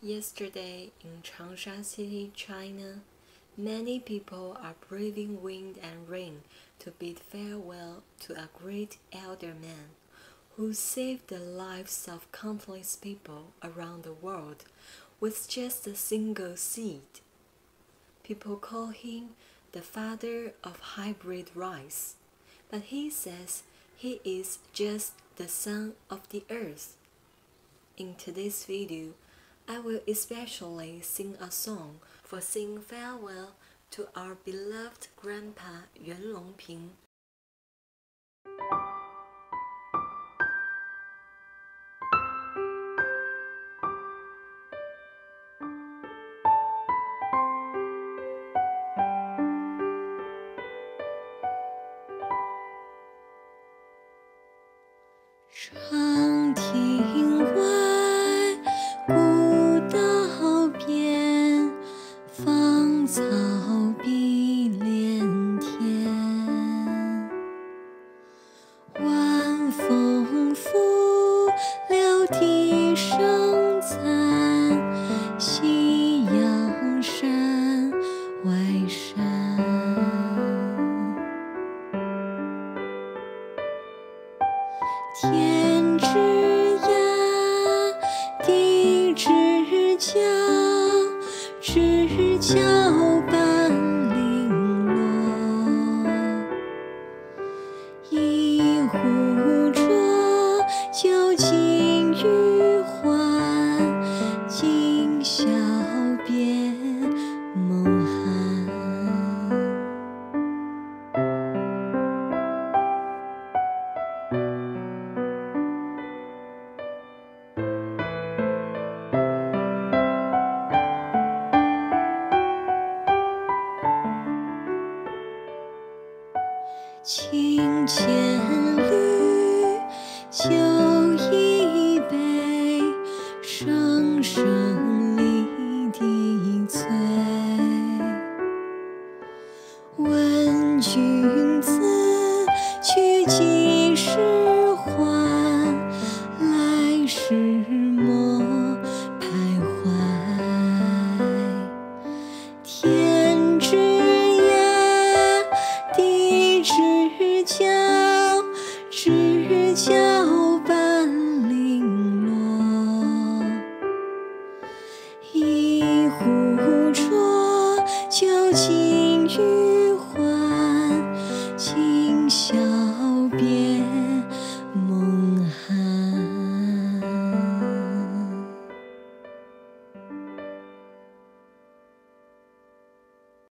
Yesterday in Changsha City, China, many people are braving wind and rain to bid farewell to a great elder man who saved the lives of countless people around the world with just a single seed. People call him the father of hybrid rice, but he says he is just the son of the earth. In today's video, I will especially sing a song for saying farewell to our beloved grandpa Yuan Longping. Changsha